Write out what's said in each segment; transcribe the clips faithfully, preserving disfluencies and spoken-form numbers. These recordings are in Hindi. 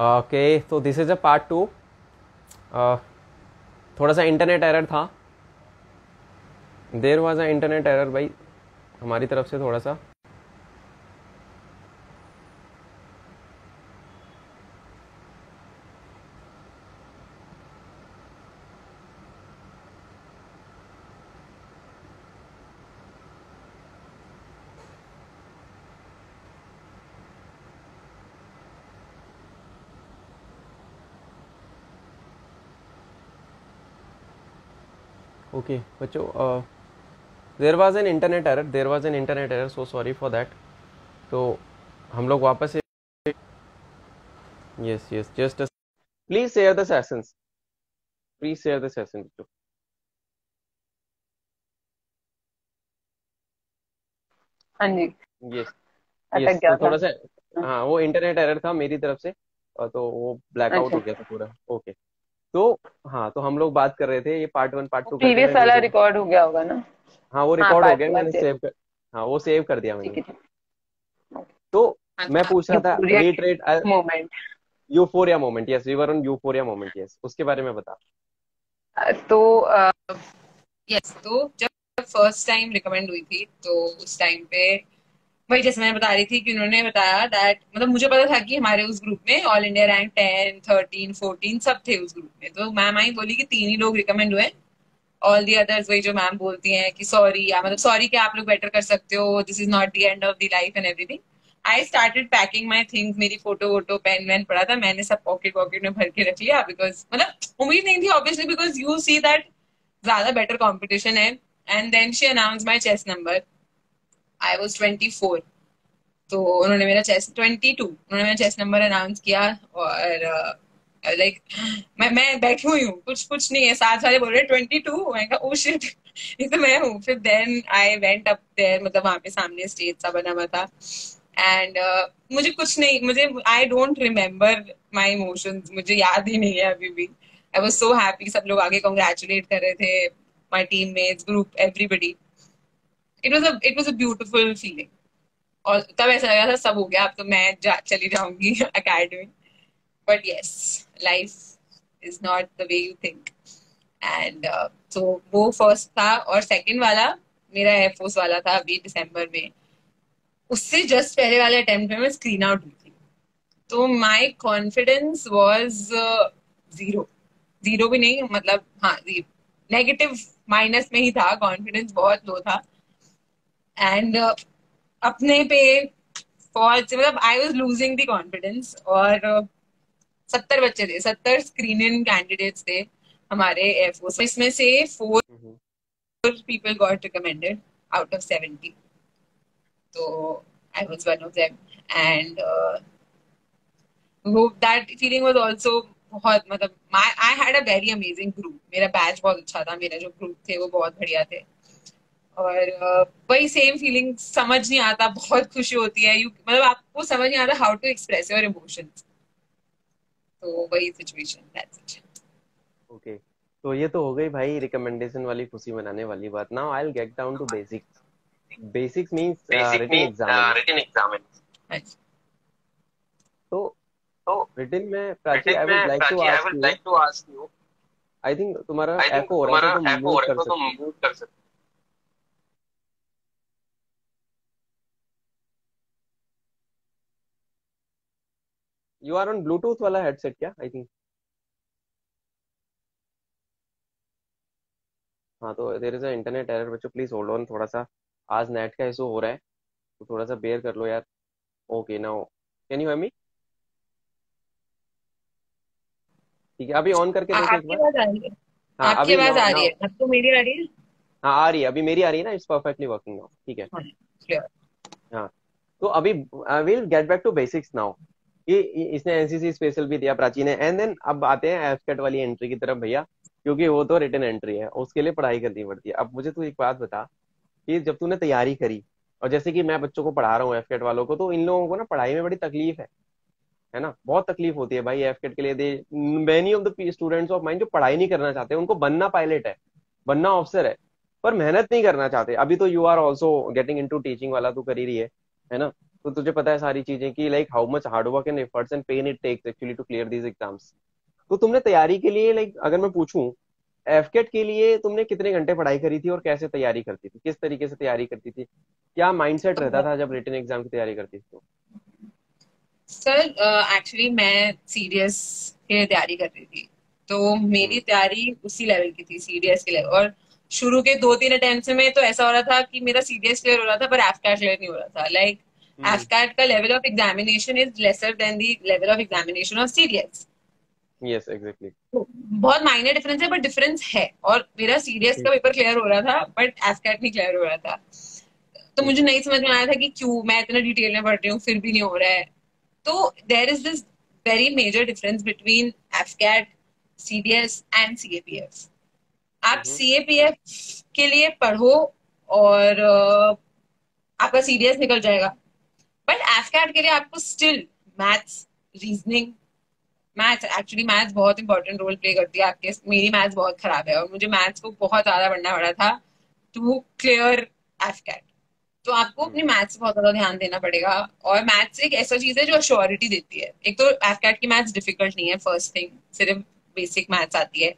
ओके तो this is a part two. थोड़ा सा इंटरनेट एरर था, there was a internet error भाई हमारी तरफ से थोड़ा सा। ओके बच्चों, there was an internet error, there was an internet error, so sorry for that. तो हम लोग वापस, yes yes just please share the sessions, please share the session बच्चों। हाँ जी यस यस थोड़ा सा, हाँ वो इंटरनेट एरर था मेरी तरफ से, तो वो ब्लैकआउट हो गया था पूरा। ओके तो हाँ, तो हम लोग बात कर रहे थे ये part one part two, previous वाला रिकॉर्ड हो गया होगा ना। हाँ वो रिकॉर्ड हो गया, मैंने सेव कर, हाँ वो सेव कर दिया मैंने। तो मैं पूछ रहा था retreat moment, euphoria moment, yes we were on euphoria moment, yes उसके बारे में बता। तो यस तो जब फर्स्ट टाइम रिकमेंड हुई थी तो उस टाइम पे वही जैसे मैंने बता रही थी कि उन्होंने बताया दैट, मतलब मुझे पता था कि हमारे उस ग्रुप में all India rank ten, thirteen, fourteen सब थे उस ग्रुप में। तो मैम आई बोली कि तीन ही लोग रिकमेंड हुए, ऑल दी अदर्स वही जो मैम बोलती हैं कि सॉरी, मतलब सॉरी कि आप लोग बेटर कर सकते हो, this is not the end of the life and everything. I started packing my things, मेरी फोटो वोटो पेन वैन पड़ा था, मैंने सब पॉकेट वॉकेट में भर के रख लिया, बिकॉज मतलब उम्मीद नहीं थी obviously, because you see that ज्यादा बेटर कॉम्पिटिशन है। And then she announce my chest number, I was twenty four, तो उन्होंने मेरा चेस्ट ट्वेंटी टू उन्होंने मेरा चेस्ट नंबर अनाउंस किया। और लाइक मैं मैं बैठी हुई हूँ, कुछ कुछ नहीं है, साथ वाले बोल रहे ट्वेंटी टू, मैं कहा ओ शिट ये तो मैं हूँ। फिर then I went up there, मतलब वहाँ पे सामने स्टेज सा बना हुआ था। एंड uh, मुझे कुछ नहीं, मुझे I don't remember my emotions, मुझे याद ही नहीं है अभी भी। आई वॉज सो हैप्पी, सब लोग आगे कंग्रेचुलेट कर रहे थे, my team mates, group, everybody. It was a it was a beautiful feeling. और तब ऐसा लगा था सब हो गया, अब तो मैं जा, चली जाऊंगी academy. But yes, life is not the way you think. And uh, so वो first था, और second वाला मेरा एयरफोर्स वाला था अभी दिसंबर में। उससे just पहले वाले attempt में मैं screen out हुई थी, तो my confidence was uh, zero, zero भी नहीं, मतलब हाँ negative minus में ही था, confidence बहुत low था। एंड uh, अपने पे फॉल्स, मतलब I was losing the confidence. और सत्तर uh, बच्चे थे, सत्तर स्क्रीन इन कैंडिडेट्स थे हमारे एयरफोर्स, इसमें से four people got recommended out of seventy, तो I was one of them. And वो दैट फीलिंग वाज आल्सो बहुत, मतलब I had a very amazing group, मेरा बैच बहुत अच्छा था, मेरा जो ग्रुप थे वो बहुत बढ़िया थे। और वही सेम फीलिंग, समझ नहीं आता, बहुत खुशी होती है, मतलब आपको समझ नहीं आता how to express your emotions, तो वही सिचुएशन, दैट्स इट। ओके तो ये तो हो गई भाई रिकमेंडेशन वाली खुशी मनाने वाली बात। Now I will get down to basics. Basics means written exam, written exam. तो तो रिटन में Prachi, I would like to ask, I would like to ask you, I think तुम्हारा एको हो रहा है, तो तुम म्यूट कर सकते हो। You are on Bluetooth वाला headset क्या? I think. हाँ तो there is an internet error बच्चों, please hold on, थोड़ा सा आज नेट का इशू हो रहा है, तो थोड़ा सा बेयर कर लो यार। Okay now can you hear me? ठीक है अभी ऑन करके देखो एक बार। हाँ अभी आवाज आ रही है, आपको मेरी आ रही है? हाँ आ रही है, अभी मेरी आ रही है ना, it's perfectly working now, ठीक है। Sure. हाँ तो अभी I will get back to basics now। कि इसने एनसीसी स्पेशल भी दिया प्राची ने, एंड देन अब आते हैं एफकेट वाली एंट्री की तरफ भैया, क्योंकि वो तो रिटन एंट्री है, उसके लिए पढ़ाई करनी पड़ती है। अब मुझे तू एक बात बता कि जब तूने तैयारी करी, और जैसे कि मैं बच्चों को पढ़ा रहा हूँ एफकेट वालों को, तो इन लोगों को ना पढ़ाई में बड़ी तकलीफ है, है ना, बहुत तकलीफ होती है भाई एफकेट के लिए। They many of the students of mind जो पढ़ाई नहीं करना चाहते, उनको बनना पायलट है, बनना ऑफिसर है, पर मेहनत नहीं करना चाहते। अभी तो you are also getting in to teaching वाला, तू कर ही रही है है ना, तो तुझे पता है सारी चीजें कि like how much hard work and efforts and pain it takes actually to clear these exams. तो तुमने तैयारी के लिए लाइक अगर मैं पूछूं एफकेट के लिए तुमने कितने घंटे पढ़ाई करी थी और कैसे तैयारी करती थी, किस तरीके से तैयारी करती थी, क्या माइंडसेट रहता था जब रिटन एग्जाम की तैयारी करती थी? सर एक्चुअली uh, मैं सीडीएस की तैयारी कर रही थी तो मेरी तैयारी उसी लेवल की थी सीडीएस के लेवल, और शुरू के दो तीन अटेम्प्ट में तो ऐसा हो रहा था कि मेरा सीडीएस क्लियर हो रहा था पर एफकैट क्लियर नहीं हो रहा था। लाइक एफकैट का level of examination is lesser than the level of examination of CDS. Yes exactly, बहुत माइनर डिफरेंस है बट डिफरेंस है, और मेरा सीडीएस का पेपर क्लियर हो रहा था बट एफकैट नहीं क्लियर हो रहा था। तो मुझे नहीं समझ में आया था कि क्यों मैं इतना डिटेल में पढ़ रही हूँ फिर भी नहीं हो रहा है। तो there is this very major difference between AFCAT, CDS and CAPF. आप सीएपीएफ के लिए पढ़ो और आपका सीडीएस निकल जाएगा, बट एफकैट के लिए आपको still maths, reasoning, maths actually maths बहुत इंपॉर्टेंट रोल प्ले करती है आपके। मेरी मैथ्स बहुत खराब है और मुझे मैथ्स को बहुत ज्यादा पढ़ना पड़ा था टू क्लियर एफकैट। तो आपको अपनी मैथ्स बहुत ज्यादा ध्यान देना पड़ेगा, और मैथ्स एक ऐसा चीज है जो अश्योरिटी देती है। एक तो एफकैट की मैथ्स डिफिकल्ट नहीं है, फर्स्ट थिंग सिर्फ बेसिक मैथ्स आती है,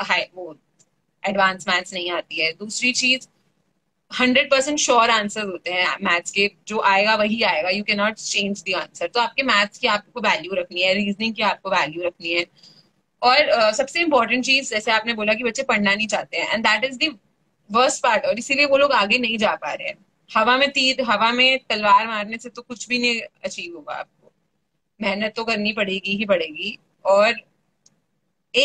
हाई वो एडवांस मैथ्स नहीं आती है। दूसरी चीज हंड्रेड परसेंट श्योर आंसर होते हैं मैथ्स के, जो आएगा वही आएगा, you can not change the answer. तो आपके मैथ्स की आपको वैल्यू रखनी है, रीजनिंग की आपको वैल्यू रखनी है, और uh, सबसे इंपॉर्टेंट चीज जैसे आपने बोला कि बच्चे पढ़ना नहीं चाहते हैं, and that is the worst part, और इसीलिए वो लोग आगे नहीं जा पा रहे हैं। हवा में तीर, हवा में तलवार मारने से तो कुछ भी नहीं अचीव होगा, आपको मेहनत तो करनी पड़ेगी ही पड़ेगी। और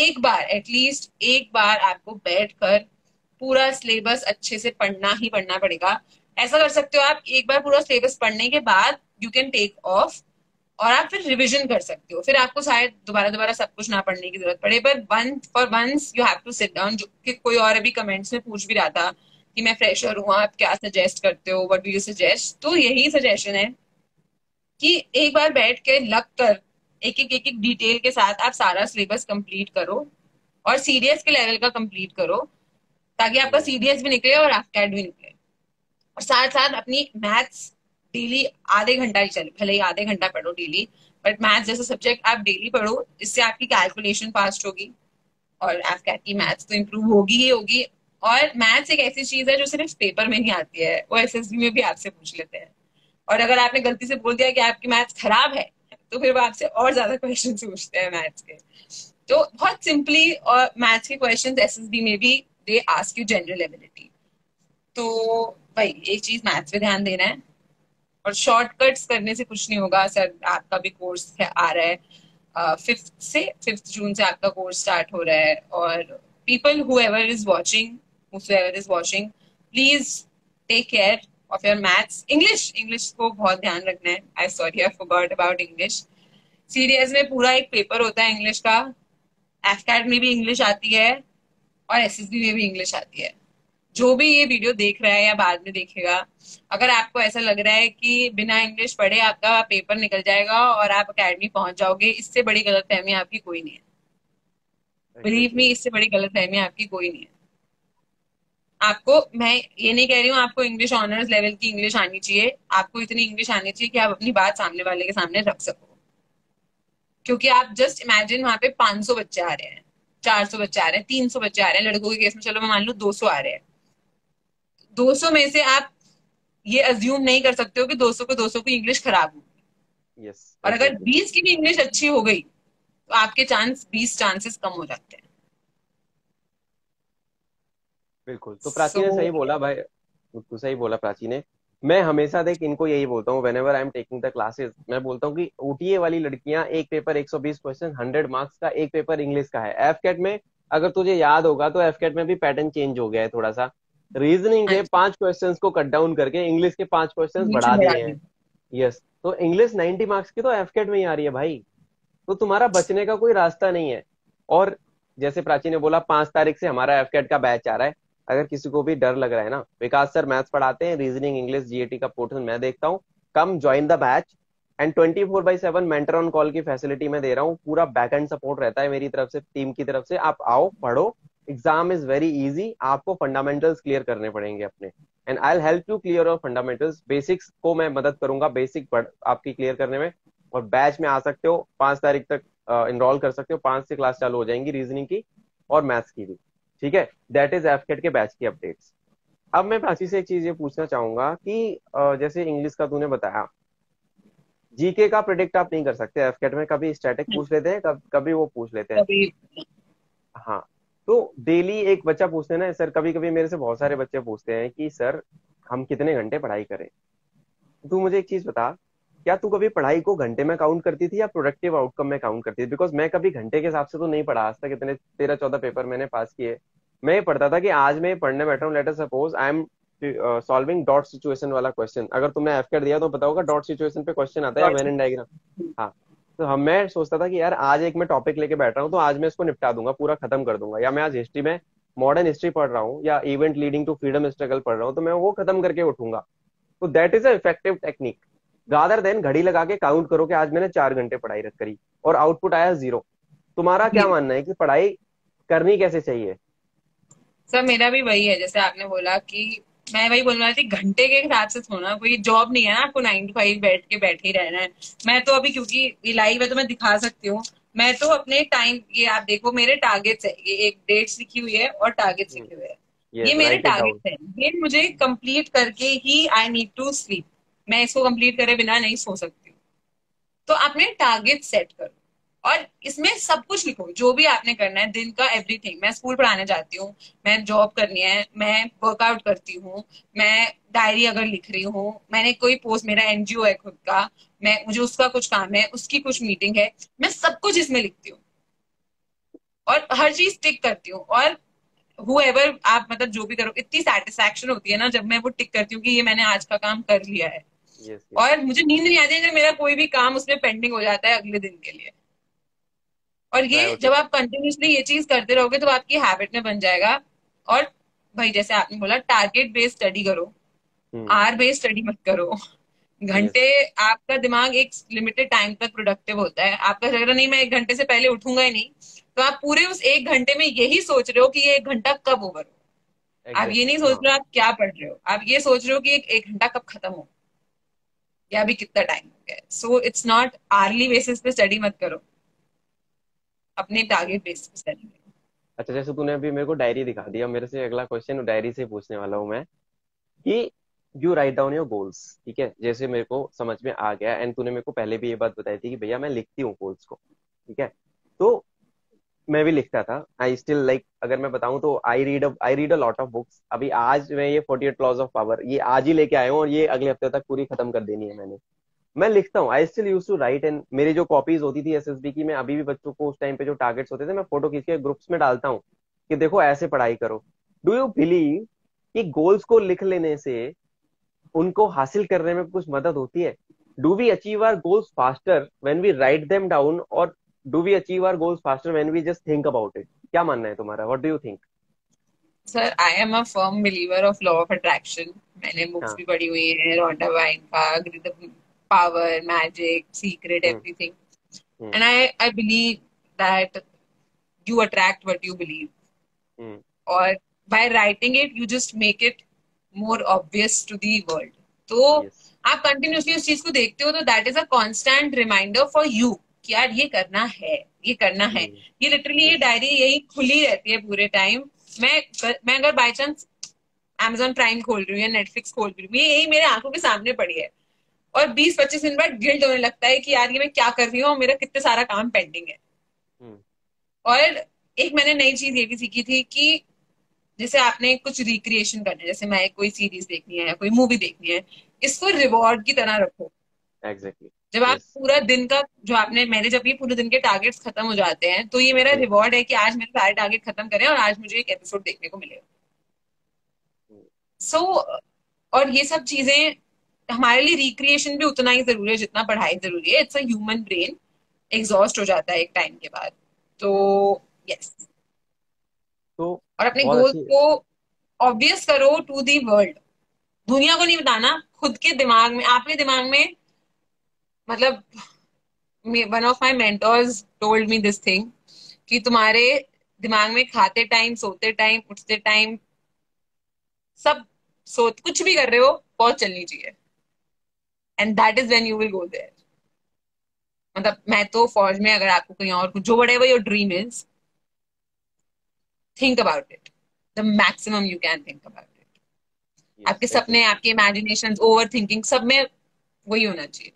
एक बार एटलीस्ट एक बार आपको बैठकर पूरा सिलेबस अच्छे से पढ़ना ही पढ़ना पड़ेगा। ऐसा कर सकते हो आप, एक बार पूरा सिलेबस पढ़ने के बाद यू कैन टेक ऑफ, और आप फिर रिवीजन कर सकते हो, फिर आपको शायद दोबारा दोबारा सब कुछ ना पढ़ने की जरूरत पड़े। पर one for once you have to sit down. जो कि कोई और अभी कमेंट्स में पूछ भी रहा था कि मैं फ्रेशर हूँ, आप क्या सजेस्ट करते हो, व्हाट डू यू सजेस्ट? तो यही सजेशन है कि एक बार बैठ के लग कर एक एक एक एक डिटेल के साथ आप सारा सिलेबस कंप्लीट करो, और सीडीएस के लेवल का कंप्लीट करो, ताकि आपका सीडीएस भी निकले और एफकैट भी निकले। और साथ साथ अपनी मैथ्स डेली आधे घंटा ही चले, भले ही आधे घंटा पढ़ो डेली, बट मैथ्स जैसा सब्जेक्ट आप डेली पढ़ो, इससे आपकी कैलकुलेशन फास्ट होगी और एफकैट की मैथ्स तो इम्प्रूव होगी ही होगी। और मैथ्स एक ऐसी चीज है जो सिर्फ पेपर में नहीं आती है, वो एसएसबी में भी आपसे पूछ लेते हैं, और अगर आपने गलती से बोल दिया कि आपकी मैथ्स खराब है तो फिर वो आपसे और ज्यादा क्वेश्चंस पूछते हैं मैथ्स के। तो बहुत सिंपली, और मैथ्स के क्वेश्चंस एसएसबी में भी they ask you general ability. तो भाई एक चीज मैथ्स पे ध्यान देना है, और शॉर्टकट्स करने से कुछ नहीं होगा। सर आपका भी कोर्स आ रहा है फिफ्थ से, फिफ्थ जून से आपका कोर्स स्टार्ट हो रहा है, और people whoever is watching whoever is watching please take care of your maths. English English को बहुत ध्यान रखना है। I sorry I forgot about English. CDS में पूरा एक पेपर होता है इंग्लिश का, एफकैट में भी इंग्लिश आती है और एसएसबी में भी इंग्लिश आती है। जो भी ये वीडियो देख रहा है या बाद में देखेगा, अगर आपको ऐसा लग रहा है कि बिना इंग्लिश पढ़े आपका पेपर निकल जाएगा और आप अकेडमी पहुंच जाओगे, इससे बड़ी गलतफहमी आपकी कोई नहीं है। बिलीव मी, इससे बड़ी गलतफहमी आपकी कोई नहीं है। आपको, मैं ये नहीं कह रही हूँ आपको इंग्लिश ऑनर्स लेवल की इंग्लिश आनी चाहिए, आपको इतनी इंग्लिश आनी चाहिए कि आप अपनी बात सामने वाले के सामने रख सको, क्योंकि आप जस्ट इमेजिन वहां पे पाँच सौ बच्चे आ रहे हैं, चार सौ बच्चे आ रहे हैं, तीन सौ बच्चे आ रहे हैं, लड़कों के केस में चलो मैं मान लू दो सौ आ रहे हैं। दो सौ में से आप ये अज्यूम नहीं कर सकते हो कि दो सौ को दो सौ की इंग्लिश खराब होगी। yes, और अगर बीस की भी इंग्लिश अच्छी हो गई तो आपके चांस बीस चांसेस कम हो जाते हैं। बिल्कुल, तो प्राची so, ने सही बोला भाई, बिल्कुल सही बोला प्राची ने। मैं हमेशा देख इनको यही बोलता हूँ, whenever I am taking the classes, मैं बोलता हूँ कि ओटीए वाली लड़कियां एक पेपर एक सौ बीस क्वेश्चन हंड्रेड मार्क्स का, एक पेपर इंग्लिश का है। एफकेट में अगर तुझे याद होगा तो एफकेट में भी पैटर्न चेंज हो गया है थोड़ा सा, रीजनिंग के पांच क्वेश्चन को कट डाउन करके इंग्लिश के पांच क्वेश्चन बढ़ा दिए हैं। यस, तो इंग्लिश नाइन्टी मार्क्स की तो एफकेट में ही आ रही है भाई, तो तुम्हारा बचने का कोई रास्ता नहीं है। और जैसे प्राची ने बोला, पांच तारीख से हमारा एफकेट का बैच आ रहा है। अगर किसी को भी डर लग रहा है ना, विकास सर मैथ्स पढ़ाते हैं, रीजनिंग, इंग्लिश, जीएटी का पोर्शन मैं देखता हूँ, come join the batch and twenty four by seven mentor on call की फैसिलिटी मैं दे रहा हूँ। पूरा बैक एंड सपोर्ट रहता है मेरी तरफ से, टीम की तरफ से। आप आओ, पढ़ो, एग्जाम इज वेरी इजी। आपको फंडामेंटल्स क्लियर करने पड़ेंगे अपने, and I will help you clear your fundamentals. Basics को मैं मदद करूंगा, बेसिक आपकी क्लियर करने में। और बैच में आ सकते हो, पांच तारीख तक इनरोल uh, कर सकते हो। पांच से क्लास चालू हो जाएंगी रीजनिंग की और मैथ्स की भी, ठीक है। दैट इज एफकेट के बैच की अपडेट्स। अब मैं प्राची से एक चीज ये पूछना चाहूंगा कि uh, जैसे इंग्लिश का तूने बताया, जीके का प्रेडिक्ट आप नहीं कर सकते एफकेट में, कभी स्टैटिक पूछ लेते हैं, कभ, कभी वो पूछ लेते हैं। हाँ, तो डेली एक बच्चा पूछते हैं ना सर, कभी कभी मेरे से बहुत सारे बच्चे पूछते हैं कि सर हम कितने घंटे पढ़ाई करें। तू मुझे एक चीज बता, क्या तू कभी पढ़ाई को घंटे में काउंट करती थी या प्रोडक्टिव आउटकम में काउंट करती थी? बिकॉज मैं कभी घंटे के हिसाब से तो नहीं पढ़ा आज तक। इतने तेरह चौदह पेपर मैंने पास किए, मैं ये पढ़ता था कि आज मैं पढ़ने बैठा हूँ, let us suppose I am solving dot situation वाला क्वेश्चन। अगर तुमने एफकेट दिया तो पता होगा डॉट सिचुएशन पे क्वेश्चन आता है, वेन एंड डायग्राम। हाँ, तो हम मैं सोचता था कि यार आज एक मैं टॉपिक लेके बैठ रहा हूँ तो आज मैं इसको निपटा दूंगा, पूरा खत्म कर दूंगा। या मैं आज हिस्ट्री में मॉडर्न हिस्ट्री पढ़ रहा हूँ या event leading to freedom struggle पढ़ रहा हूँ तो मैं वो खत्म करके उठूंगा। तो that is a effective technique. गादर then घड़ी लगा के काउंट करो कि आज मैंने चार घंटे पढ़ाई रख करी और आउटपुट आया जीरो। तुम्हारा क्या मानना है कि पढ़ाई करनी कैसे चाहिए? सर मेरा भी वही है, जैसे आपने बोला कि मैं वही बोल रहा थी, घंटे के हिसाब से सोना। कोई जॉब नहीं है ना आपको नाइन टू फाइव बैठ के बैठे ही रहना है। मैं तो अभी क्योंकि लाइव है तो मैं दिखा सकती हूँ, मैं तो अपने टाइम, ये आप देखो मेरे टारगेट्स है, ये एक डेट्स लिखी हुई है और टारगेट्स लिखे हुए हैं, ये मेरे टारगेट्स हैं, ये मुझे कंप्लीट करके ही आई नीड टू स्लीप। मैं इसको कंप्लीट करे बिना नहीं सो सकती हूँ। तो आपने टारगेट सेट करो और इसमें सब कुछ लिखो जो भी आपने करना है, दिन का एवरीथिंग। मैं स्कूल पढ़ाने जाती हूँ, मैं जॉब करनी है, मैं वर्कआउट करती हूँ, मैं डायरी अगर लिख रही हूँ, मैंने कोई पोस्ट, मेरा एनजीओ है खुद का, मैं मुझे उसका कुछ काम है, उसकी कुछ मीटिंग है, मैं सब कुछ इसमें लिखती हूँ और हर चीज टिक करती हूँ। और हुएवर आप मतलब जो भी करो, इतनी सेटिस्फेक्शन होती है ना जब मैं वो टिक करती हूँ कि ये मैंने आज का काम कर लिया है। Yes, yes. और मुझे नींद नहीं आती अगर मेरा कोई भी काम उसमें पेंडिंग हो जाता है अगले दिन के लिए। और ये जब आप कंटिन्यूसली ये चीज करते रहोगे तो आपकी हैबिट में बन जाएगा। और भाई जैसे आपने बोला, टारगेट बेस्ड स्टडी करो, आर बेस्ड स्टडी मत करो। घंटे yes. आपका दिमाग एक लिमिटेड टाइम तक प्रोडक्टिव होता है। आपका लग रहा नहीं मैं एक घंटे से पहले उठूंगा ही नहीं, तो आप पूरे उस एक घंटे में यही सोच रहे हो कि ये एक घंटा कब ओवर हो। आप ये नहीं सोच रहे हो आप क्या पढ़ रहे हो, आप ये सोच रहे हो कि एक घंटा कब खत्म हो या भी कितना टाइम हो गया। So it's not, hourly basis पे स्टडी मत करो, अपने टारगेट बेसिस पे स्टडी करो। अच्छा, जैसे तूने अभी मेरे को डायरी दिखा दिया, मेरे से अगला क्वेश्चन डायरी से पूछने वाला हूँ मैं कि you write down your goals, ठीक है। जैसे मेरे को समझ में आ गया, एंड तूने मेरे को पहले भी ये बात बताई थी कि भैया मैं लिखती हूँ गोल्स को, ठीक है। तो मैं भी लिखता था, आई स्टिल लाइक, अगर मैं बताऊं तो I read I read a lot of books. अभी आज मैं ये forty eight laws of power ये आज ही लेके आया हूँ और ये अगले हफ्ते तक पूरी खत्म कर देनी है मैंने। मैं लिखता हूँ, I still use to write. And मेरी जो कॉपीज होती थी एसएसबी की, मैं अभी भी बच्चों को उस टाइम पे जो टारगेट्स होते थे मैं फोटो खींच के ग्रुप्स में डालता हूँ कि देखो ऐसे पढ़ाई करो। डू यू बिलीव कि गोल्स को लिख लेने से उनको हासिल करने में कुछ मदद होती है? Do we achieve our goals faster when we write them down, और Do we achieve our goals faster when we just think about it? क्या मानना है तुम्हारा? What do you think? Sir, I am a firm believer of law of attraction. मैंने बुक्स भी पढ़ी हुई है, रॉन्डा वाइन का, power, magic, secret, everything. And I I believe that you attract what you believe. और by writing it, you just make it more obvious to the world. तो आप कंटिन्यूसली उस चीज को देखते हो तो that is a constant reminder for you. यार ये करना है, ये करना है। ये लिटरली ये डायरी यही खुली रहती है पूरे टाइम। मैं मैं अगर बाय चांस Amazon प्राइम खोल रही हूँ या नेटफ्लिक्स खोल रही हूँ, ये यही मेरे आंखों के सामने पड़ी है और बीस पच्चीस मिनट बाद गिल्ट होने लगता है कि यार ये मैं क्या कर रही हूँ और मेरा कितने सारा काम पेंडिंग है। और एक मैंने नई चीज ये भी सीखी थी कि जैसे आपने कुछ रिक्रिएशन करना है, जैसे मैं कोई सीरीज देखनी है या कोई मूवी देखनी है, इसको रिवॉर्ड की तरह रखो। एग्जैक्टली, जब आप पूरा दिन का जो आपने, मेरे जब ये पूरे दिन के टारगेट्स खत्म हो जाते हैं तो ये मेरा रिवॉर्ड है कि आज मेरे सारे टारगेट खत्म करें और आज मुझे एक एपिसोड देखने को मिलेगा। सो so, और ये सब चीजें हमारे लिए रिक्रिएशन भी उतना ही जरूरी है जितना पढ़ाई जरूरी है। It's a human brain exhaust हो जाता है एक टाइम के बाद। तो यस yes. तो और अपने गोल को ऑब्वियस करो टू दी वर्ल्ड। दुनिया को नहीं बताना, खुद के दिमाग में, आपके दिमाग में। मतलब one of my mentors told me this thing कि तुम्हारे दिमाग में खाते टाइम, सोते टाइम, उठते टाइम, सब सो so, कुछ भी कर रहे हो बहुत चलनी चाहिए, and that is when you will go there. मतलब मैं तो फौज में, अगर आपको कहीं और कुछ जो बड़े your dream is, think about it the maximum you can think about it. आपके सपने, आपके इमेजिनेशन, ओवर थिंकिंग, सब में वही होना चाहिए।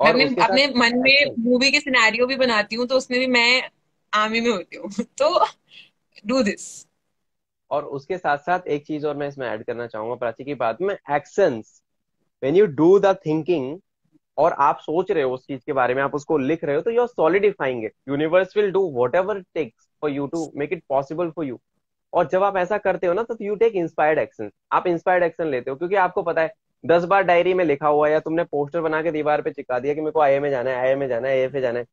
और मैं अपने मन में मूवी के सिनेरियो भी बनाती हूँ, तो उसमें भी मैं आर्मी में होती हूँ, तो डू दिस। और उसके साथ साथ एक चीज और मैं इसमें ऐड करना चाहूंगा प्राची की बात में, actions. When you do the thinking और आप सोच रहे हो उस चीज के बारे में, आप उसको लिख रहे हो, तो you are solidifying it. Universe will do whatever it takes for you to make it possible for you. और जब आप ऐसा करते हो ना, तो यू टेक इंस्पायर्ड एक्शन। आप इंस्पायर्ड एक्शन लेते हो क्योंकि आपको पता है दस बार डायरी में लिखा हुआ है, या तुमने पोस्टर बना के दीवार पे चिपका दिया कि मेरे को आई ए में जाना है, आई ए में जाना है, ए एफ ए जाना है,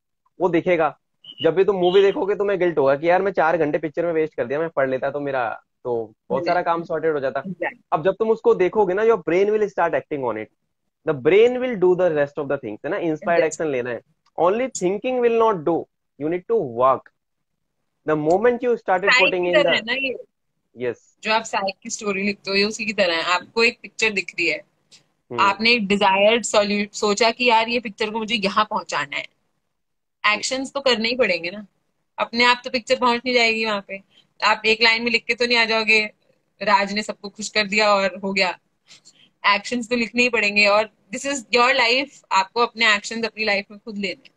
वो दिखेगा। जब भी तुम मूवी देखोगे तुम्हें गिल्ट होगा कि यार मैं चार घंटे पिक्चर में वेस्ट कर दिया, मैं पढ़ लेता तो मेरा तो बहुत सारा काम सॉर्टेड हो जाता। अब जब तुम उसको देखोगे ना, your brain will start acting on it. The brain will do the rest of the things, है ना? Inspired action लेना है। Only thinking will not do. You need to work. The moment you started putting in the yes, जो आप साइक की स्टोरी लिखते हो, ये उसी की तरह है। आपको एक पिक्चर दिख रही है, hmm. आपने एक डिजायर्ड सॉल्यूट सोचा कि यार ये पिक्चर को मुझे यहाँ पहुंचाना है, एक्शंस तो करने ही पड़ेंगे ना। अपने आप तो पिक्चर पहुंच नहीं जाएगी वहां पे। आप एक लाइन में लिख के तो नहीं आ जाओगे राज ने सबको खुश कर दिया और हो गया। एक्शंस तो लिखने ही पड़ेंगे, और दिस इज योर लाइफ, आपको अपने एक्शंस अपनी लाइफ में खुद लेने।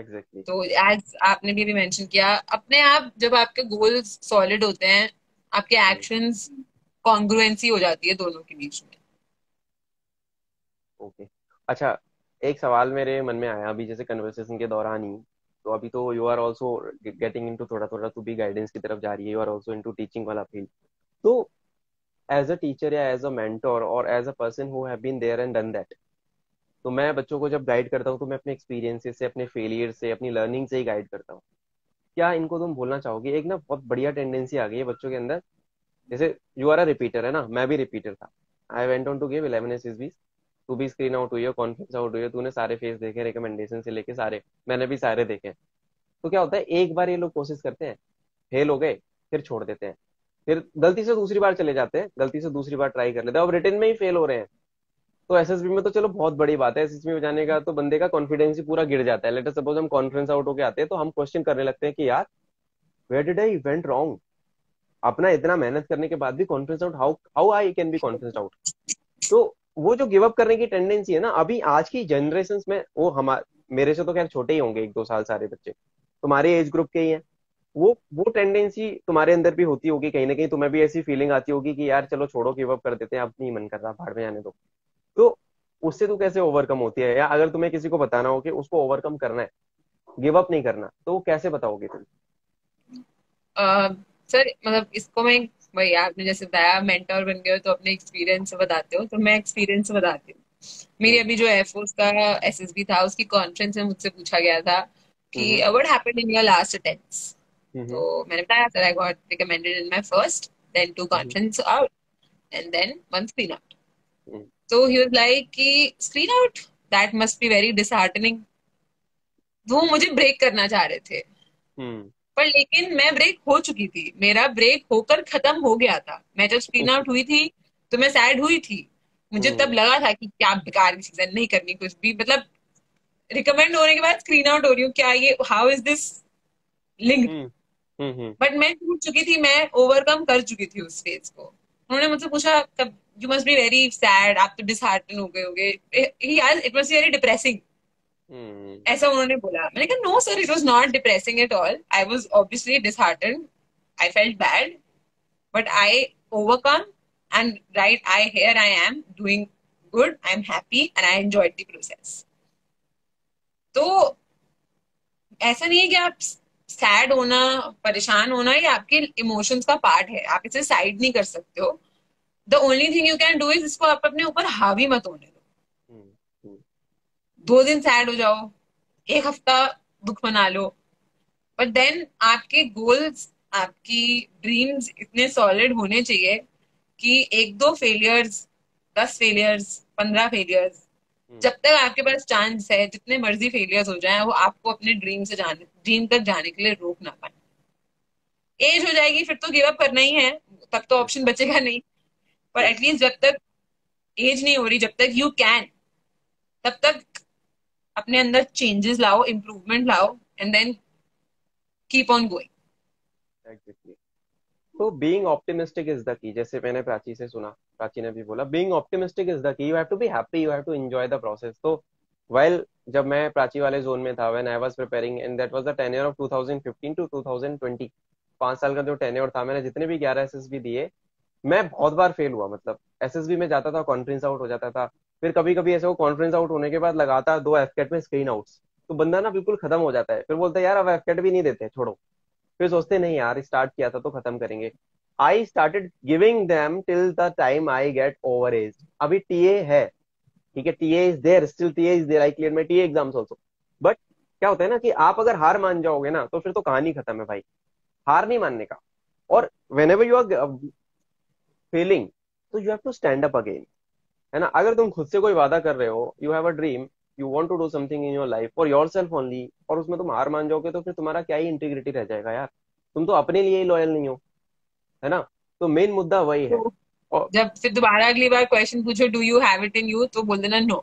Exactly. तो एज आपने भी, भी मेंशन किया, अपने आप जब आपके गोल्स सॉलिड होते हैं, आपके एक्शंस कॉन्ग्रुएंसी हो जाती है दोनों के बीच में। Okay okay. अच्छा, एक सवाल मेरे मन में आया अभी, जैसे कन्वर्सेशन के दौरान ही, तो अभी तो you are also getting into थोड़ा थोड़ा तू भी गाइडेंस की तरफ जा रही है, you are also into teaching वाला फील्ड। तो एज अ टीचर या एज अ मेंटोर और as a person who have been there and done that, तो मैं बच्चों को जब गाइड करता हूँ तो मैं अपने एक्सपीरियंसेस से, अपने फेलियर से, अपनी लर्निंग से ही गाइड करता हूँ। क्या इनको तुम बोलना चाहोगे? एक ना बहुत बढ़िया टेंडेंसी आ गई है बच्चों के अंदर, जैसे यू आर अ रिपीटर, है ना? मैं भी रिपीटर था। I went on to give eleven SSBs, तू भी स्क्रीन आउट हुई है, कॉन्फ्रेंस आउट हुई है, तूने सारे फेस देखे, रिकमेंडेशन से लेके सारे, मैंने भी सारे देखे। तो क्या होता है, एक बार ये लोग कोशिश करते हैं, फेल हो गए, फिर छोड़ देते हैं, फिर गलती से दूसरी बार चले जाते हैं, गलती से दूसरी बार ट्राई कर लेते हैं, अब रिटन में ही फेल हो रहे हैं। तो एसएसबी में तो चलो बहुत बड़ी बात है, एसएसबी में जाने का तो बंदे का कॉन्फिडेंस ही पूरा गिर जाता है। लेट अस सपोज हम कॉन्फ्रेंस आउट होके आते हैं, तो हम क्वेश्चन करने लगते हैं कि यार where did I went wrong, अपना इतना मेहनत करने के बाद भी conference out, how how I can be conference out. तो वो जो गिव अप करने की टेंडेंसी है ना, अभी आज की जनरेशन में, वो हमारे, मेरे से तो खैर छोटे ही होंगे एक दो साल सारे बच्चे, तुम्हारे एज ग्रुप के ही हैं, वो वो टेंडेंसी तुम्हारे अंदर भी होती होगी कहीं ना कहीं, तुम्हें भी ऐसी फीलिंग आती होगी कि यार चलो छोड़ो, गिव अप कर देते हैं, अब नहीं मन कर रहा, भाड़ में जाने दो। तो उससे तू कैसे ओवरकम होती है, या अगर तुम्हें किसी को बताना हो कि उसको ओवरकम करना है, गिव अप नहीं करना, तो वो कैसे बताओगे तुम? uh, सर मतलब इसको मैं, भाई आपने जैसे बताया मेंटर बन गए हो तो अपने एक्सपीरियंस से बताते हो, तो मैं एक्सपीरियंस से बताती हूँ। मेरी अभी जो एयरफोर्स का एस एस बी था, उसकी कॉन्फ्रेंस में मुझसे पूछा गया था कि what happened in your last attempts, तो मैंने बताया sir I got recommended in my first, then two conference out and then one screen out. तो ही वाज लाइक कि screen out, that must be very disheartening. वो मुझे ब्रेक करना चाह रहे थे, hmm. पर लेकिन मैं ब्रेक हो चुकी थी, मेरा ब्रेक होकर खत्म हो गया था। मैं जब स्क्रीन आउट हुई थी तो मैं सैड हुई थी, मुझे hmm. तब लगा था कि क्या बेकार की चीजें, नहीं करनी कुछ भी, मतलब रिकमेंड होने के बाद स्क्रीन आउट हो रही हूँ, क्या ये, how is this linked? But मैं टूट चुकी थी, मैं ओवरकम कर चुकी थी उस फेज को। उन्होंने मुझसे पूछा you must be very sad, आप तो डिसहार्टन हो गए होंगे, इट वाज वेरी डिप्रेसिंग, ऐसा उन्होंने बोला। मैंने कहा no sir, it was not depressing at all, I was obviously dishearten, I felt bad, but I overcome and right I here I am doing good, I am happy and I enjoyed the process. तो ऐसा नहीं है कि आप सैड होना, परेशान होना, ये आपके इमोशंस का पार्ट है, आप इसे साइड नहीं कर सकते हो। The only thing you can do is, इसको आप अपने ऊपर हावी मत होने दो। hmm. दो दिन सैड हो जाओ, एक हफ्ता दुख मना लो, बट देन आपके गोल्स, आपकी ड्रीम्स इतने सॉलिड होने चाहिए कि एक दो फेलियर्स, दस फेलियर्स, पंद्रह फेलियर्स, जब तक आपके पास चांस है, जितने मर्जी फेलियर्स हो जाएं, वो आपको अपने ड्रीम से जाने, ड्रीम तक जाने के लिए रोक ना पाए। एज हो जाएगी फिर तो गिव अप करना ही है, तब तो ऑप्शन बचेगा नहीं, पर एटलीस्ट जब तक एज नहीं हो रही, जब तक यू कैन, तब तक अपने अंदर चेंजेस लाओ, इम्प्रूवमेंट लाओ, and then keep on going. Exactly. तो being optimistic is the key, जैसे मैंने प्राची से सुना, प्राची ने भी बोला being optimistic is the key. You have to be happy, you have to enjoy the process. तो वेल, जब मैं प्राची वाले जोन में था, when I was preparing, and that was the tenure of two thousand fifteen to two thousand twenty, पांच साल का जो टेन्योर था, मैंने जितने भी ग्यारह एसएसबी दिए, मैं बहुत बार फेल हुआ. मतलब एसएसबी में जाता था, कॉन्फ्रेंस आउट हो जाता था, फिर कभी कभी ऐसे वो कॉन्फ्रेंस आउट होने के बाद लगातार दो एफकेट में स्क्रीन आउट्स, तो बंदा ना बिल्कुल खत्म हो जाता है. फिर बोलता है यार अब एफकेट भी नहीं देते, छोड़ो. फिर सोचते नहीं यार स्टार्ट किया था तो खत्म करेंगे. I started giving them till the time I get over age. अभी टीए है, ठीक है, TA is there, still TA is there, I clear my TA exams also. But क्या होता है ना कि आप अगर हार मान जाओगे ना तो फिर तो कहानी खत्म है भाई. हार नहीं मानने का. और व्हेनेवर यू आर फेलिंग तो you have to stand up again, है ना. अगर तुम खुद से कोई वादा कर रहे हो, you have a dream, you want to do something in your life for yourself only, और उसमें तुम हार मान जाओगे तो फिर तुम्हारा क्या ही इंटीग्रिटी रह जाएगा यार. तुम तो अपने लिए ही लॉयल नहीं हो, है ना. तो मेन मुद्दा वही है. और जब फिर दोबारा अगली बार क्वेश्चन पूछो do you have it in you, तो बोल देना नो,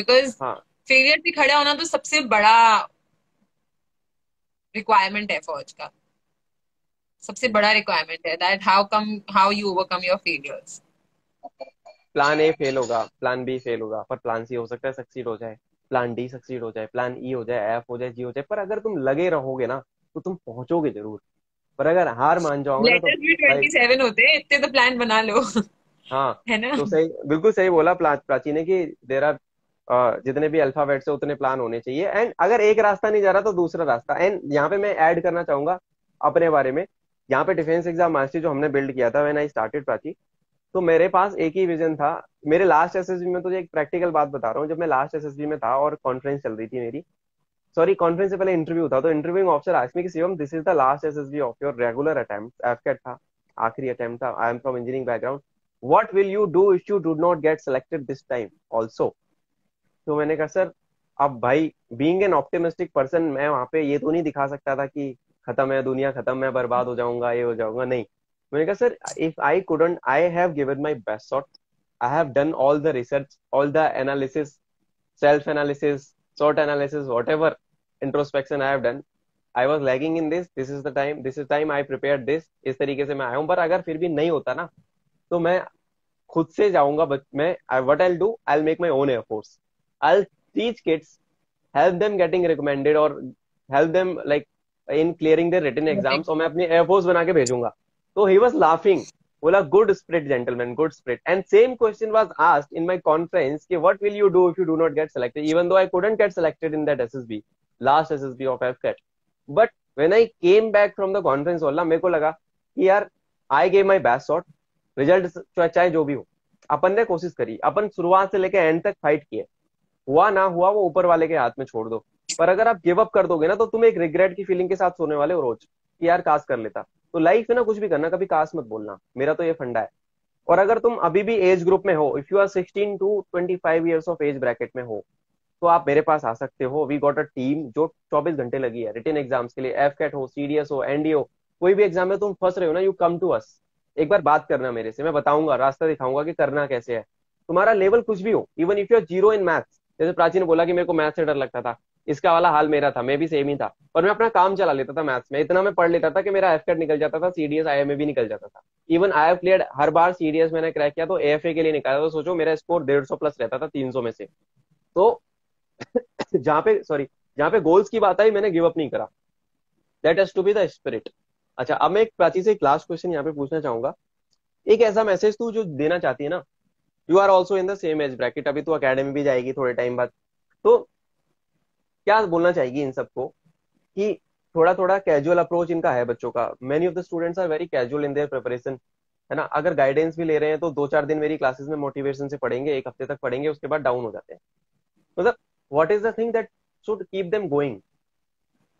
बिकॉज फेलियर पे खड़ा होना तो सबसे बड़ा रिक्वायरमेंट है फौज का, सबसे बड़ा रिक्वायरमेंट है that how come how you overcome your failures. Plan A fail होगा, प्लान बी फेल होगा, पर प्लान सी हो सकता है सक्सीड हो जाए, प्लान डी सक्सीड हो जाए, प्लान ई e हो जाए, एफ हो जाए, जी हो जाए. पर अगर तुम लगे रहोगे ना तो तुम पहुंचोगे जरूर. पर अगर हार मान जाओगे तो सत्ताईस होते हैं, इतने तो प्लान बना लो. हाँ, है ना. तो सही, बिल्कुल सही बोला प्राची ने कि देयर आर जितने भी अल्फाबेट से उतने प्लान होने चाहिए. एंड अगर एक रास्ता नहीं जा रहा तो दूसरा रास्ता. एंड यहाँ पे मैं ऐड करना चाहूंगा अपने बारे में, यहाँ पे डिफेंस एग्जाम मास्टरी जो हमने बिल्ड किया था व्हेन आई स्टार्टेड प्राची, तो मेरे पास एक ही विजन था. मेरे लास्ट एसएसबी में, तो एक प्रैक्टिकल बात बता रहा हूँ, जब मैं लास्ट एसएसबी में था और कॉन्फ्रेंस चल रही थी मेरी, सॉरी कॉन्फ्रेंस से पहले इंटरव्यू था, तो इंटरव्यूइंग ऑफिसर आस्क्ड मी कि Shivam, this is the last SSB of your regular attempt. AFCAT था, आखिरी अटेम्प्ट था. I am from engineering background. What will you do if you do not get selected this time also? तो मैंने कहा सर अब भाई, बीइंग एन ऑप्टिमिस्टिक पर्सन, मैं वहां पे ये तो नहीं दिखा सकता था कि खत्म है दुनिया, खत्म, मैं बर्बाद हो जाऊंगा, ये हो जाऊंगा. नहीं, मैंने कहा sir if I couldn't, I have given my best shot, I have done all the research, all the analysis, self analysis, short analysis, whatever introspection I have done, I was lagging in this, this is the time, this is time I prepared this, इस तरीके से मैं आया हूँ. पर अगर फिर भी नहीं होता ना तो मैं खुद से जाऊंगा, बट मैं what I will do, I will make my own efforts, I will teach kids, help them getting recommended और help them like in clearing their written exams, और मैं अपने एफर्ट्स बना के भेजूंगा. So he was laughing. Bola, good spirit, gentlemen, good spirit. And same question was asked in my conference. Ki, what will you do if you do not get selected? Even though I couldn't get selected in that S S B, last S S B of AFCAT. But when I came back from the conference, bola, मेको लगा कि यार, I gave my best shot. Result चाहे जो भी हो, अपन ने कोशिश करी, अपन शुरुआत से लेके एंड तक फाइट किए. हुआ ना हुआ वो ऊपर वाले के हाथ में छोड़ दो. पर अगर आप गिव अप कर दोगे ना तो तुम एक रिग्रेट की फीलिंग के साथ सोने वाले हो रोज कि यार काश कर लेता. तो लाइफ में ना कुछ भी करना, कभी काश मत बोलना, मेरा तो ये फंडा है. और अगर तुम अभी भी एज ग्रुप में हो, if you are sixteen to twenty five years of age bracket में हो, तो आप मेरे पास आ सकते हो. वी गॉट अ टीम जो चौबीस घंटे लगी है रिटन एग्जाम्स के लिए. एफकेट हो, सीडीएस हो, एनडीओ, कोई भी एग्जाम में तुम फंस रहे हो ना, यू कम टू अस. एक बार बात करना मेरे से, मैं बताऊंगा, रास्ता दिखाऊंगा कि करना कैसे है. तुम्हारा लेवल कुछ भी हो, even if you are zero in maths, जैसे प्राची ने बोला कि मेरे को मैथ्स से डर लगता था, इसका वाला हाल मेरा था. मैं भी सेम ही था, पर मैं अपना काम चला लेता था मैथ्स में. इतना मैं पढ़ लेता था कि मेरा एफकेट निकल जाता था, सीडीएस आई एम ए भी निकल जाता था. इवन आई हैव क्लियर हर बार सीडीएस मैंने क्रैक किया तो एएफए के लिए निकाला, तो सोचो मेरा स्कोर डेढ़ सौ प्लस रहता था तीन सौ में से. तो जहाँ पे सॉरी जहाँ पे गोल्स की बात आई, मैंने गिव अप नहीं करा. That has to be the spirit. अच्छा, अब मैं एक प्राची से एक लास्ट क्वेश्चन यहाँ पे पूछना चाहूंगा. एक ऐसा मैसेज तू जो देना चाहती है ना, you are also in the same age bracket, अभी तू अकेडमी भी जाएगी थोड़े टाइम बाद, तो क्या बोलना चाहेगी इन सबको कि थोड़ा थोड़ा कैजुअल अप्रोच इनका है बच्चों का. Many of the students are very casual in their preparation, है ना. अगर गाइडेंस भी ले रहे हैं तो दो चार दिन मेरी क्लासेस में मोटिवेशन से पढ़ेंगे, एक हफ्ते तक पढ़ेंगे, उसके बाद डाउन हो जाते हैं. मतलब what is the thing that should keep them going?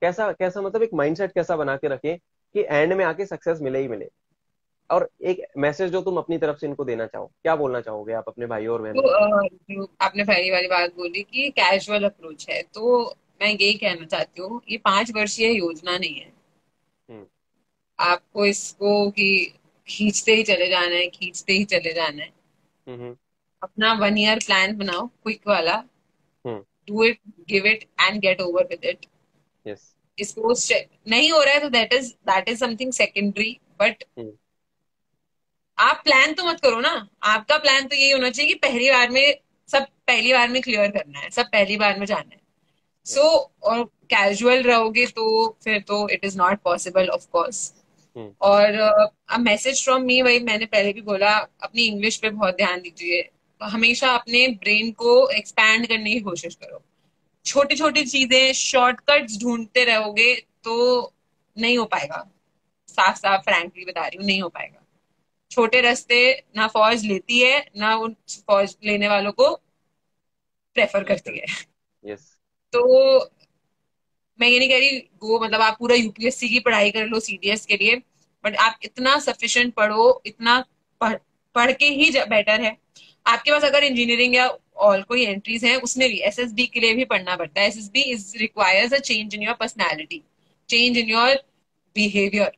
कैसा कैसा मतलब एक माइंडसेट कैसा बना के रखें कि एंड में आके सक्सेस मिले ही मिले? और एक मैसेज जो तुम अपनी तरफ से इनको देना चाहो, क्या बोलना चाहोगे आप अपने भाई और बहनों को? तो, आपने पहली वाली बात बोली कि कैजुअल अप्रोच है, तो मैं यही कहना चाहती हूँ, ये पांच वर्षीय योजना नहीं है. हुँ. आपको इसको कि खींचते ही चले जाना है, खींचते ही चले जाना है. अपना वन ईयर प्लान बनाओ, क्विक वाला, do it, give it and get over with it. Yes, इसको नहीं हो रहा है तो that is that is something secondary, but आप प्लान तो मत करो ना। आपका प्लान तो यही होना चाहिए कि पहली बार में सब पहली बार में क्लियर करना है, सब पहली बार में जाना है। सो so, और कैजुअल रहोगे तो फिर तो it is not possible of course. और अ मैसेज फ्रॉम मी, वही मैंने पहले भी बोला, अपनी इंग्लिश पे बहुत ध्यान दीजिए, हमेशा अपने ब्रेन को एक्सपैंड करने की कोशिश करो। छोटी छोटी चीजें, शॉर्टकट्स ढूंढते रहोगे तो नहीं हो पाएगा। साफ साफ फ्रैंकली बता रही हूँ, नहीं हो पाएगा। छोटे रास्ते ना फौज लेती है ना उन फौज लेने वालों को प्रेफर करती है। yes. तो मैं ये नहीं कह रही वो मतलब आप पूरा यूपीएससी की पढ़ाई कर लो सीडीएस के लिए, बट आप इतना सफिशिएंट पढ़ो, इतना पढ़, पढ़ के ही बेटर है। आपके पास अगर इंजीनियरिंग या और कोई एंट्रीज हैं, उसमें भी एसएसबी के लिए भी पढ़ना पड़ता है। SSB is requires a change in your personality, change in your behaviour.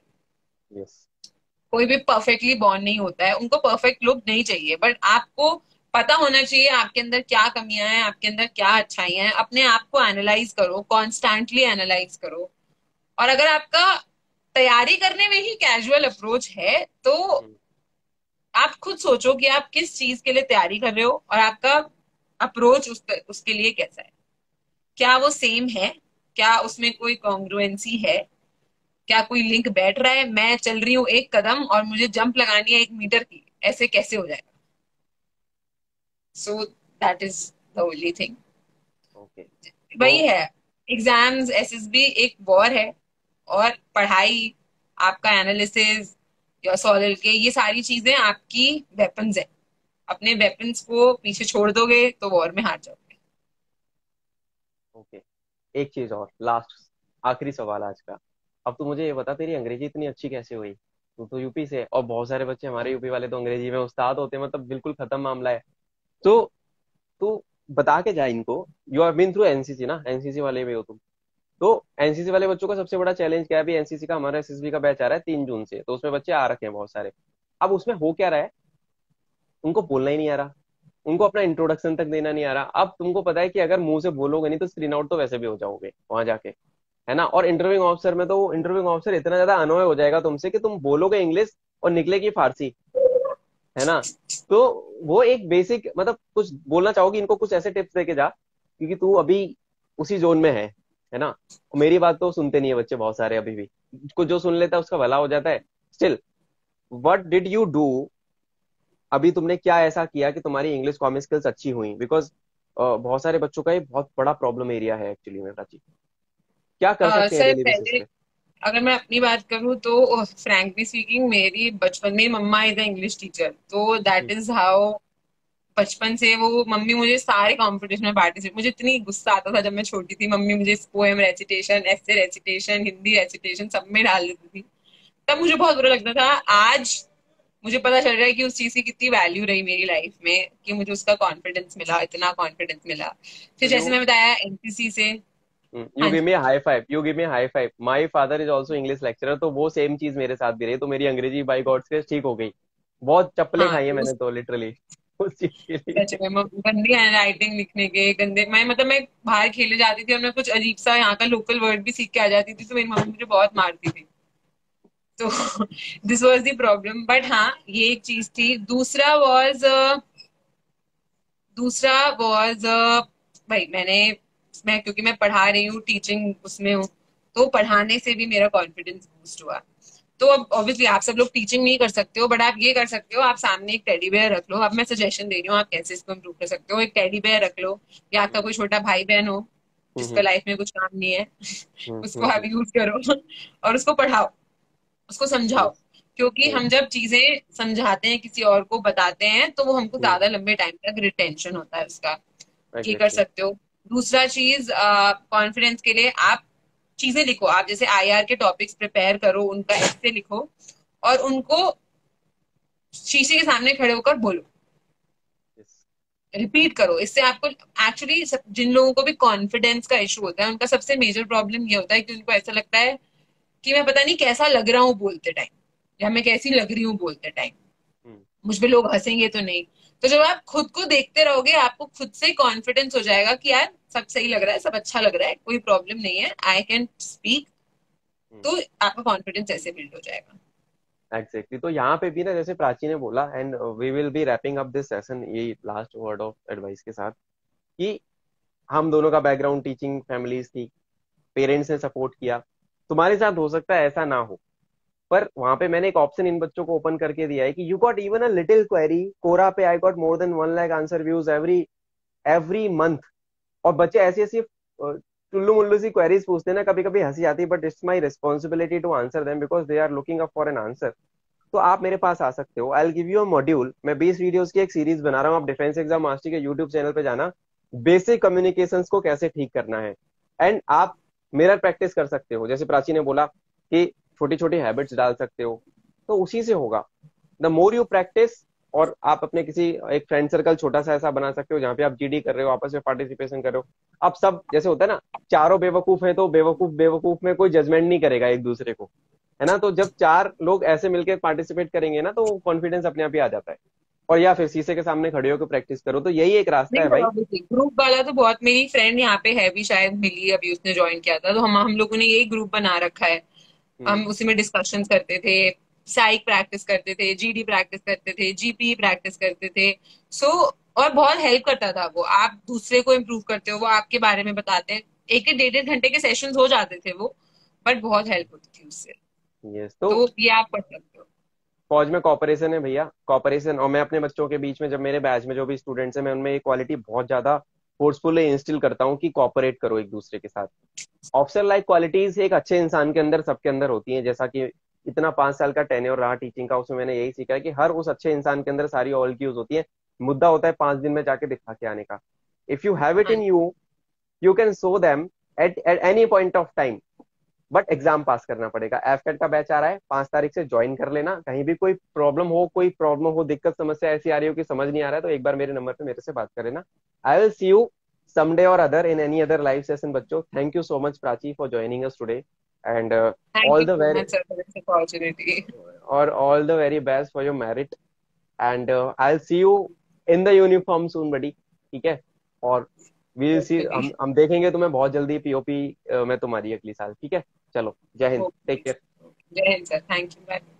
कोई भी परफेक्टली बॉर्न नहीं होता है, उनको परफेक्ट लुक नहीं चाहिए, बट आपको पता होना चाहिए आपके अंदर क्या कमियां हैं, आपके अंदर क्या अच्छाइयां हैं। अपने आप को एनालाइज करो, कॉन्स्टेंटली एनालाइज करो। और अगर आपका तैयारी करने में ही कैजुअल अप्रोच है तो आप खुद सोचो कि आप किस चीज के लिए तैयारी कर रहे हो और आपका अप्रोच उस, उसके लिए कैसा है। क्या वो सेम है, क्या उसमें कोई कॉन्ग्रुएंसी है, क्या कोई लिंक बैठ रहा है। मैं चल रही हूँ एक कदम और मुझे जंप लगानी है एक मीटर की, ऐसे कैसे हो जाएगा। So that is the only thing. Okay. वही है, एग्जाम्स, एसएसबी एक वॉर है, और पढ़ाई, आपका एनालिसिस, योर सॉलिल के, ये सारी चीजें आपकी वेपन्स हैं। अपने वेपन्स को पीछे छोड़ दोगे तो वॉर में हार जाओगे। Okay okay. एक चीज और, लास्ट आखिरी सवाल आज का। अब तो मुझे ये बता, तेरी अंग्रेजी इतनी अच्छी कैसे हुई? तू तो यूपी से, और बहुत सारे बच्चे हमारे यूपी वाले तो अंग्रेजी में उस्ताद होते, मतलब बिल्कुल खत्म मामला है। तो तो बता के जा इनको, you have been through NCC ना, एनसीसी वाले भी हो तुम। तो एनसीसी वाले बच्चों का सबसे बड़ा चैलेंज क्या है? अभी एनसीसी का हमारा एसएसबी का बैच आ रहा है तीन जून से, तो उसमें बच्चे आ रखे हैं बहुत सारे। अब उसमें हो क्या रहा है, उनको बोलना ही नहीं आ रहा, उनको अपना इंट्रोडक्शन तक देना नहीं आ रहा। अब तुमको पता है कि अगर मुंह से बोलोगे नहीं तो स्क्रीन आउट तो वैसे भी हो जाओगे वहां जाके, है ना। और इंटरव्यूइंग ऑफिसर में तो इंटरव्यूइंग ऑफिसर इतना ज्यादा अनॉय हो जाएगा तुमसे कि तुम बोलोगे इंग्लिश और निकलेगी फारसी, है ना। तो वो एक बेसिक, मतलब कुछ बोलना चाहोगी इनको, कुछ ऐसे टिप्स देके जा, क्योंकि तू अभी उसी जोन में है, है ना। मेरी बात तो सुनते नहीं है बच्चे बहुत सारे, अभी भी कुछ जो सुन लेता है उसका भला हो जाता है। Still what did you do, अभी तुमने क्या ऐसा किया कि तुम्हारी इंग्लिश कॉमिक स्किल्स अच्छी हुई? बिकॉज uh, बहुत सारे बच्चों का ये बहुत बड़ा प्रॉब्लम एरिया है एक्चुअली में। प्राची, क्या कर uh, सकते हैं? अगर मैं अपनी बात करूँ तो फ्रैंकली स्पीकिंग, मेरी बचपन में मम्मा इज अ इंग्लिश टीचर, तो दैट इज हाउ बचपन से वो मम्मी मुझे सारे कॉम्पिटिशन में पार्टिसिपेट, मुझे इतनी गुस्सा आता था जब मैं छोटी थी, मम्मी मुझे poem recitation, essay recitation, Hindi recitation सब में डाल देती थी। तब मुझे बहुत बुरा लगता था। आज मुझे पता चल रहा है कि उस चीज की कितनी वैल्यू रही मेरी लाइफ में, कि मुझे उसका कॉन्फिडेंस मिला, इतना कॉन्फिडेंस मिला। फिर जैसे मैं बताया एनसीसी से, You give me a high five. You give me a high five. My father is also English lecturer, तो वो सेम चीज मेरे साथ भी रही, तो मेरी अंग्रेजी by God's grace ठीक हो गई। बहुत चप्पलें खाई है मैंने तो लिटरली उस चीज के लिए। गंदी हैंडराइटिंग लिखने के, गंदे, मैं मतलब मैं बाहर खेलने जाती थी और मैं कुछ अजीब सा यहाँ का लोकल वर्ड भी सीख के आ जाती थी, तो मेरी मम्मी मुझे बहुत मारती थी। तो this was the problem, but हाँ ये एक चीज थी। दूसरा वॉज दूसरा वॉज भाई मैंने मैं क्योंकि मैं पढ़ा रही हूँ, टीचिंग उसमें हूँ, तो पढ़ाने से भी मेरा कॉन्फिडेंस बूस्ट हुआ। तो अब ऑब्वियसली आप सब लोग टीचिंग नहीं कर सकते हो, बट आप ये कर सकते हो, आप सामने एक टेडी बेयर रख लो। अब मैं सजेशन दे रही हूँ, आप कैसे इसको इम्प्रूव कर सकते हो। एक टेडी बेयर रख लो, या आपका कोई छोटा भाई बहन हो जिसका लाइफ में कुछ काम नहीं है उसको आप यूज करो और उसको पढ़ाओ, उसको समझाओ। क्योंकि हम जब चीजें समझाते हैं, किसी और को बताते हैं, तो वो हमको ज्यादा लंबे टाइम तक रिटेंशन होता है उसका। ये कर सकते हो। दूसरा चीज कॉन्फिडेंस uh, के लिए आप चीजें लिखो। आप जैसे आईआर के टॉपिक्स प्रिपेयर करो, उनका ऐसे लिखो और उनको शीशे के सामने खड़े होकर बोलो, रिपीट करो। इससे आपको एक्चुअली, जिन लोगों को भी कॉन्फिडेंस का इशू होता है, उनका सबसे मेजर प्रॉब्लम ये होता है कि उनको ऐसा लगता है कि मैं पता नहीं कैसा लग रहा हूँ बोलते टाइम, या मैं कैसी लग रही हूँ बोलते टाइम, मुझ पर लोग हंसेंगे तो नहीं। तो जब आप खुद को देखते रहोगे आपको खुद से कॉन्फिडेंस हो जाएगा कि यार सब सही लग रहा है, सब अच्छा लग रहा है, कोई प्रॉब्लम नहीं है, आई कैन स्पीक, तो आपका कॉन्फिडेंस ऐसे बिल्ड हो जाएगा। Exactly. तो यहाँ पे भी ना जैसे प्राची ने बोला, and we will be wrapping up this session ये लास्ट वर्ड ऑफ एडवाइस के साथ, कि हम दोनों का बैकग्राउंड टीचिंग फैमिलीज थी, पेरेंट्स ने सपोर्ट किया, तुम्हारे साथ हो सकता है ऐसा ना हो, पर वहां पे मैंने एक ऑप्शन इन बच्चों को ओपन करके दिया है कि you got even a little query, Quora पे I got more than one lakh answer views every every month, और बच्चे ऐसी ऐसी टुल्लू मुल्लू सी क्वेरीज पूछते हैं ना, कभी कभी हंसी आती है, but it's my responsibility to answer them because they are looking up for an answer. तो आप मेरे पास आ सकते हो, I will give you a module, मैं बीस वीडियोस की एक सीरीज बना रहा हूँ, आप डिफेंस एग्जाम मास्टर के यूट्यूब चैनल पे जाना, बेसिक कम्युनिकेशंस को कैसे ठीक करना है, एंड आप मिरर प्रैक्टिस कर सकते हो, जैसे प्राची ने बोला कि छोटी छोटी हैबिट्स डाल सकते हो, तो उसी से होगा। द मोर यू प्रैक्टिस, और आप अपने किसी एक फ्रेंड सर्कल छोटा सा ऐसा बना सकते हो जहाँ पे आप जीडी कर रहे हो, आपस में पार्टिसिपेशन कर रहे हो, आप सब जैसे होता है ना, चारों बेवकूफ है तो बेवकूफ बेवकूफ में कोई जजमेंट नहीं करेगा एक दूसरे को, है ना, तो जब चार लोग ऐसे मिलकर पार्टिसिपेट करेंगे ना, तो कॉन्फिडेंस अपने आप ही आ जाता है। और या फिर शीशे के सामने खड़े होकर प्रैक्टिस करो, तो यही एक रास्ता है भाई। ग्रुप वाला तो बहुत, मेरी फ्रेंड यहाँ पे है भी, शायद मिली अभी, उसने ज्वाइन किया था, तो हम हम लोगों ने यही ग्रुप बना रखा है, हम उसी में डिस्कशंस करते थे, साइक प्रैक्टिस करते थे, जीडी प्रैक्टिस करते थे, जीपी प्रैक्टिस करते थे, सो so, और बहुत हेल्प करता था वो, आप दूसरे को इम्प्रूव करते हो, वो आपके बारे में बताते हैं, एक एक डेढ़ डेढ़ घंटे के सेशंस हो जाते थे वो, बट बहुत हेल्प होती थी उससे। yes, तो, तो ये आप कर सकते हो। फौज में कॉपरेशन है भैया, कॉपरेशन, और मैं अपने बच्चों के बीच में, जब मेरे बैच में जो भी स्टूडेंट्स हैं, मैं उनमें ये क्वालिटी बहुत ज्यादा फोर्सफुली इंस्टिल करता हूँ कि कॉपरेट करो एक दूसरे के साथ। ऑफिसर लाइक क्वालिटीज एक अच्छे इंसान के अंदर, सबके अंदर होती हैं, जैसा कि इतना पांच साल का टेन्योर रहा टीचिंग का, उसमें मैंने यही सीखा है कि हर उस अच्छे इंसान के अंदर सारी ऑल की यूज होती है। मुद्दा होता है पांच दिन में जाके दिखा के आने का। If you have it in you, you can show them at at any point of time, but exam pass करना पड़ेगा। एफकेट का बैच आ रहा है, पांच तारीख से ज्वाइन कर लेना। कहीं भी कोई प्रॉब्लम हो, कोई प्रॉब्लम हो, दिक्कत समस्या ऐसी आ रही हो कि समझ नहीं आ रहा है, तो एक बार मेरे नंबर पे मेरे से बात कर लेना। I will see you someday or other in any other live session. बच्चों, thank you so much Prachi for joining us today, and all the very opportunity और all the very best for your merit, and I will see you in the uniform soon buddy. ठीक है, और वी सी, हम हम देखेंगे तुम्हें बहुत जल्दी पीओपी में तुम्हारी अगली साल। ठीक है, चलो, जय Hind, take care. Jai Hind sir, thank you, bye.